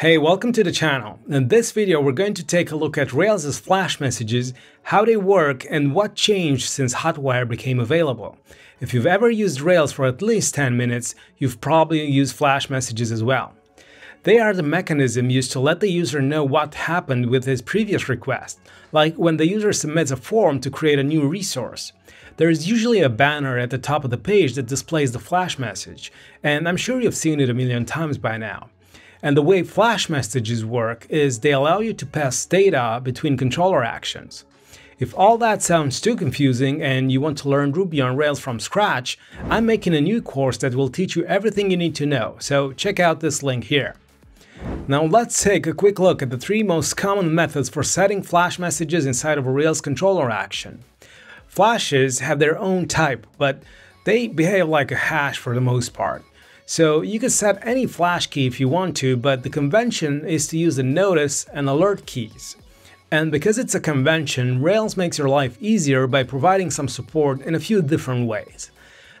Hey, welcome to the channel. In this video, we're going to take a look at Rails' flash messages, how they work, and what changed since Hotwire became available. If you've ever used Rails for at least 10 minutes, you've probably used flash messages as well. They are the mechanism used to let the user know what happened with his previous request, like when the user submits a form to create a new resource. There is usually a banner at the top of the page that displays the flash message, and I'm sure you've seen it a million times by now. And the way flash messages work is they allow you to pass data between controller actions. If all that sounds too confusing and you want to learn Ruby on Rails from scratch, I'm making a new course that will teach you everything you need to know, so check out this link here. Now let's take a quick look at the three most common methods for setting flash messages inside of a Rails controller action. Flashes have their own type, but they behave like a hash for the most part. So you can set any flash key if you want to, but the convention is to use the notice and alert keys. And because it's a convention, Rails makes your life easier by providing some support in a few different ways.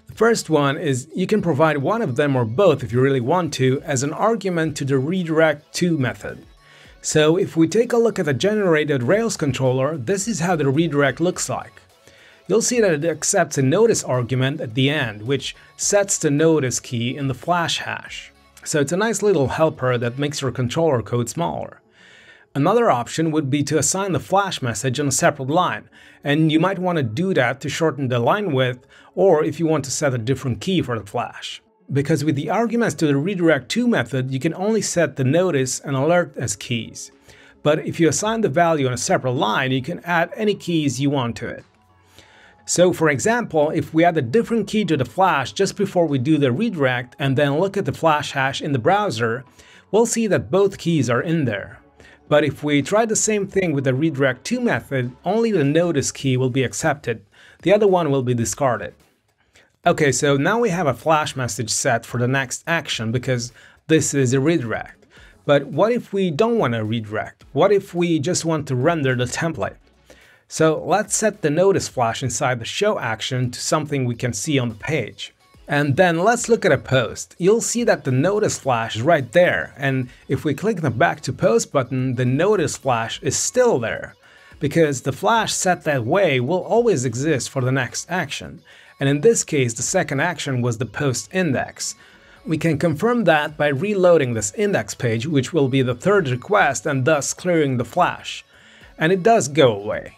The first one is you can provide one of them or both if you really want to as an argument to the redirect to method. So if we take a look at the generated Rails controller, this is how the redirect looks like. You'll see that it accepts a notice argument at the end, which sets the notice key in the flash hash. So it's a nice little helper that makes your controller code smaller. Another option would be to assign the flash message on a separate line, and you might want to do that to shorten the line width, or if you want to set a different key for the flash. Because with the arguments to the redirect to method, you can only set the notice and alert as keys. But if you assign the value on a separate line, you can add any keys you want to it. So for example, if we add a different key to the flash just before we do the redirect and then look at the flash hash in the browser, we'll see that both keys are in there. But if we try the same thing with the redirect to method, only the notice key will be accepted, the other one will be discarded. Okay, so now we have a flash message set for the next action because this is a redirect. But what if we don't want to redirect? What if we just want to render the template? So let's set the notice flash inside the show action to something we can see on the page. And then let's look at a post. You'll see that the notice flash is right there, and if we click the back to post button, the notice flash is still there. Because the flash set that way will always exist for the next action, and in this case the second action was the post index. We can confirm that by reloading this index page, which will be the third request and thus clearing the flash. And it does go away.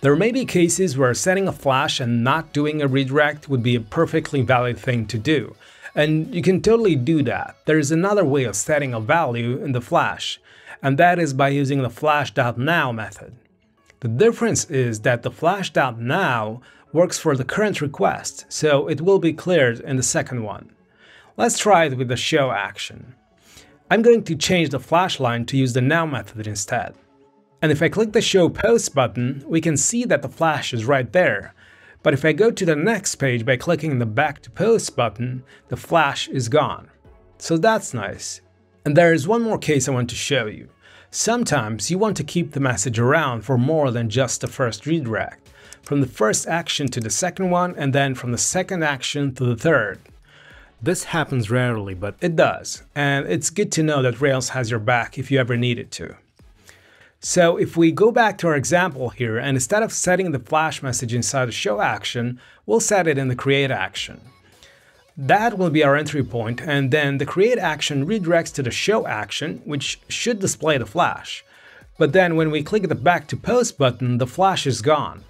There may be cases where setting a flash and not doing a redirect would be a perfectly valid thing to do, and you can totally do that. There is another way of setting a value in the flash, and that is by using the flash.now method. The difference is that the flash.now works for the current request, so it will be cleared in the second one. Let's try it with the show action. I'm going to change the flash line to use the now method instead. And if I click the Show Posts button, we can see that the flash is right there. But if I go to the next page by clicking the Back to Posts button, the flash is gone. So that's nice. And there is one more case I want to show you. Sometimes you want to keep the message around for more than just the first redirect, from the first action to the second one, and then from the second action to the third. This happens rarely, but it does, and it's good to know that Rails has your back if you ever need it to. So if we go back to our example here, and instead of setting the flash message inside the show action, we'll set it in the create action. That will be our entry point, and then the create action redirects to the show action, which should display the flash. But then when we click the back to post button, the flash is gone,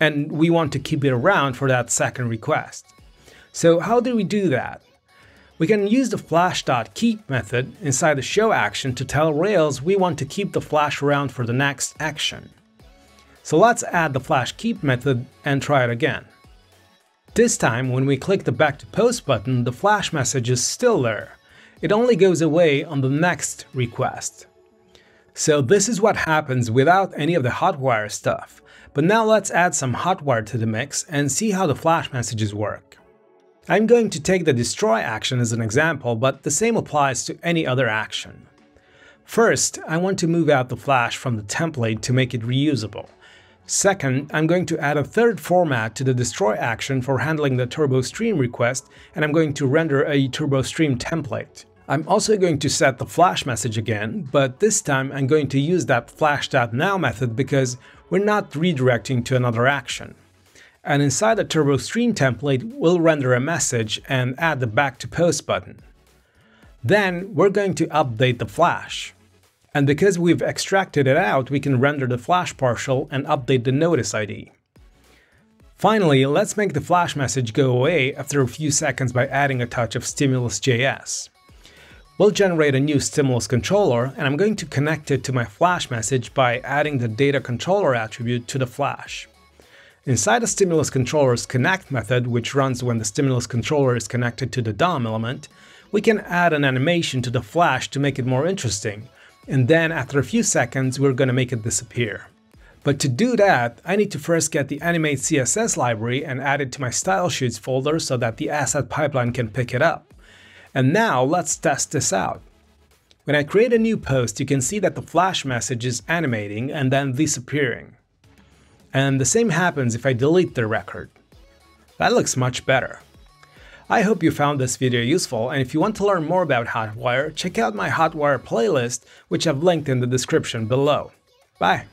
and we want to keep it around for that second request. So how do we do that? We can use the flash.keep method inside the show action to tell Rails we want to keep the flash around for the next action. So let's add the flash.keep method and try it again. This time, when we click the back to post button, the flash message is still there. It only goes away on the next request. So this is what happens without any of the Hotwire stuff. But now let's add some Hotwire to the mix and see how the flash messages work. I'm going to take the destroy action as an example, but the same applies to any other action. First, I want to move out the flash from the template to make it reusable. Second, I'm going to add a third format to the destroy action for handling the turbo stream request, and I'm going to render a turbo stream template. I'm also going to set the flash message again, but this time I'm going to use that flash.now method because we're not redirecting to another action. And inside the turbo stream template, we'll render a message and add the back to post button. Then we're going to update the flash. And because we've extracted it out, we can render the flash partial and update the notice ID. Finally, let's make the flash message go away after a few seconds by adding a touch of stimulus.js. We'll generate a new stimulus controller, and I'm going to connect it to my flash message by adding the data controller attribute to the flash. Inside the stimulus controller's connect method, which runs when the stimulus controller is connected to the DOM element, we can add an animation to the flash to make it more interesting, and then after a few seconds we're going to make it disappear. But to do that, I need to first get the animate CSS library and add it to my style sheets folder so that the asset pipeline can pick it up. And now let's test this out. When I create a new post, you can see that the flash message is animating and then disappearing. And the same happens if I delete the record. That looks much better. I hope you found this video useful, and if you want to learn more about Hotwire, check out my Hotwire playlist, which I've linked in the description below. Bye!